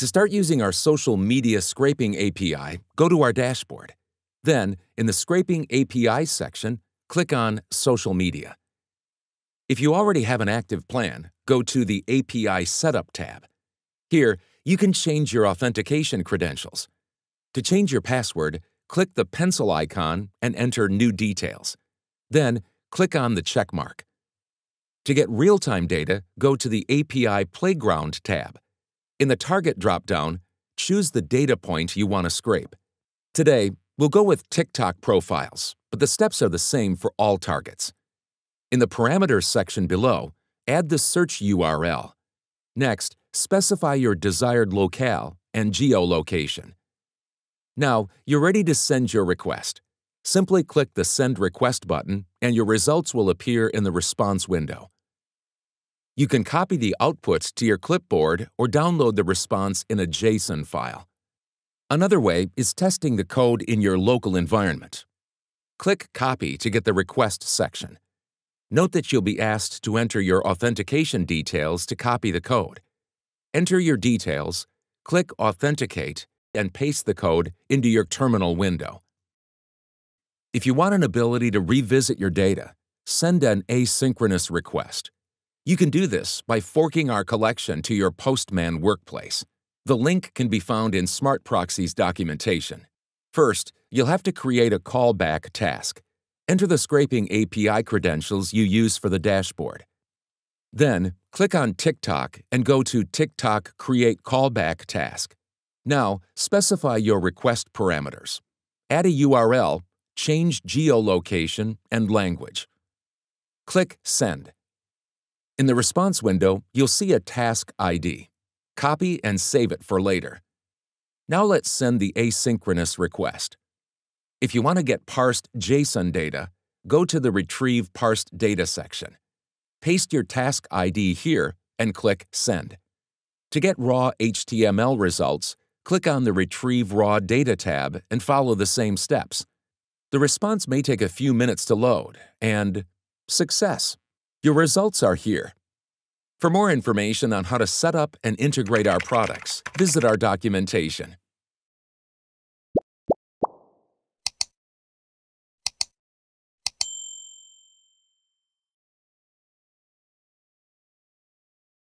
To start using our Social Media Scraping API, go to our dashboard. Then, in the Scraping API section, click on Social Media. If you already have an active plan, go to the API Setup tab. Here, you can change your authentication credentials. To change your password, click the pencil icon and enter new details. Then, click on the check mark. To get real-time data, go to the API Playground tab. In the Target drop-down, choose the data point you want to scrape. Today, we'll go with TikTok profiles, but the steps are the same for all targets. In the Parameters section below, add the search URL. Next, specify your desired locale and geolocation. Now, you're ready to send your request. Simply click the Send Request button, and your results will appear in the response window. You can copy the outputs to your clipboard or download the response in a JSON file. Another way is testing the code in your local environment. Click Copy to get the Request section. Note that you'll be asked to enter your authentication details to copy the code. Enter your details, click Authenticate, and paste the code into your terminal window. If you want an ability to revisit your data, send an asynchronous request. You can do this by forking our collection to your Postman workplace. The link can be found in Smart Proxy's documentation. First, you'll have to create a callback task. Enter the scraping API credentials you use for the dashboard. Then, click on TikTok and go to TikTok Create Callback Task. Now, specify your request parameters. Add a URL, change geolocation, and language. Click Send. In the response window, you'll see a task ID. Copy and save it for later. Now let's send the asynchronous request. If you want to get parsed JSON data, go to the Retrieve Parsed Data section. Paste your task ID here and click Send. To get raw HTML results, click on the Retrieve Raw Data tab and follow the same steps. The response may take a few minutes to load, and success! Your results are here. For more information on how to set up and integrate our products, visit our documentation.